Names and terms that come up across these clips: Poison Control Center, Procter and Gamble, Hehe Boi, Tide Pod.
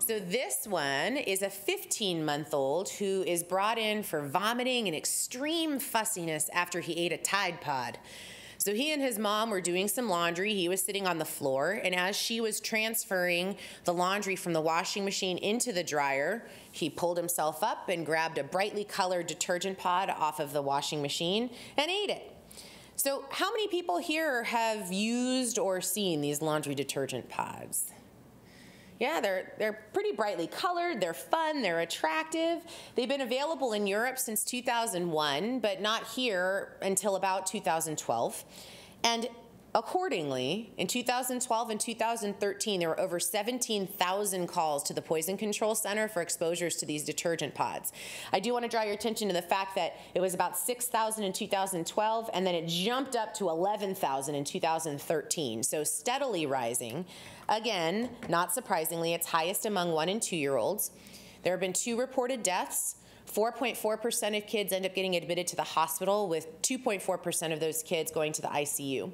So this one is a 15-month-old who is brought in for vomiting and extreme fussiness after he ate a Tide Pod. So he and his mom were doing some laundry. He was sitting on the floor, and as she was transferring the laundry from the washing machine into the dryer, he pulled himself up and grabbed a brightly colored detergent pod off of the washing machine and ate it. So how many people here have used or seen these laundry detergent pods? Yeah, they're pretty brightly colored, they're fun, they're attractive. They've been available in Europe since 2001, but not here until about 2012. And accordingly, in 2012 and 2013, there were over 17,000 calls to the Poison Control Center for exposures to these detergent pods. I do want to draw your attention to the fact that it was about 6,000 in 2012, and then it jumped up to 11,000 in 2013, so steadily rising. Again, not surprisingly, it's highest among 1- and 2-year-olds. There have been 2 reported deaths. 4.4% of kids end up getting admitted to the hospital, with 2.4% of those kids going to the ICU.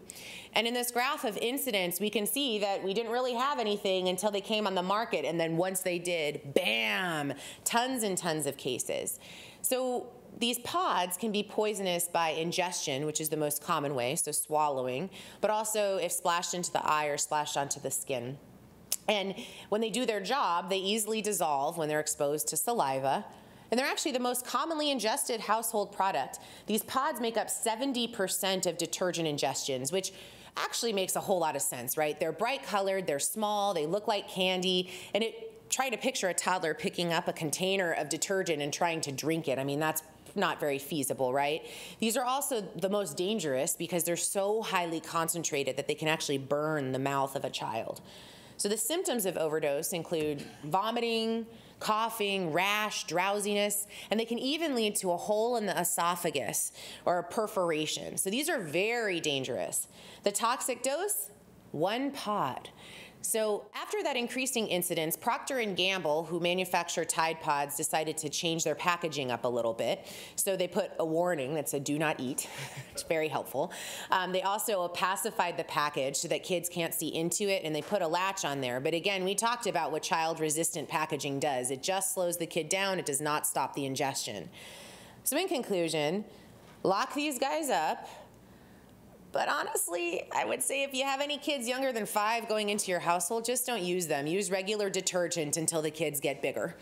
And in this graph of incidents, we can see that we didn't really have anything until they came on the market, and then once they did, bam, tons and tons of cases. So these pods can be poisonous by ingestion, which is the most common way, so swallowing, but also if splashed into the eye or splashed onto the skin. And when they do their job, they easily dissolve when they're exposed to saliva. And they're actually the most commonly ingested household product. These pods make up 70% of detergent ingestions, which actually makes a whole lot of sense, right? They're bright colored, they're small, they look like candy, and try to picture a toddler picking up a container of detergent and trying to drink it. I mean, that's not very feasible, right? These are also the most dangerous because they're so highly concentrated that they can actually burn the mouth of a child. So the symptoms of overdose include vomiting, coughing, rash, drowsiness, and they can even lead to a hole in the esophagus or a perforation. So these are very dangerous. The toxic dose, 1 pod. So after that increasing incidence, Procter and Gamble, who manufacture Tide Pods, decided to change their packaging up a little bit. So they put a warning that said, do not eat. It's very helpful. They also pacified the package so that kids can't see into it, and they put a latch on there. But again, we talked about what child-resistant packaging does. It just slows the kid down. It does not stop the ingestion. So in conclusion, lock these guys up. But honestly, I would say if you have any kids younger than 5 going into your household, just don't use them. Use regular detergent until the kids get bigger.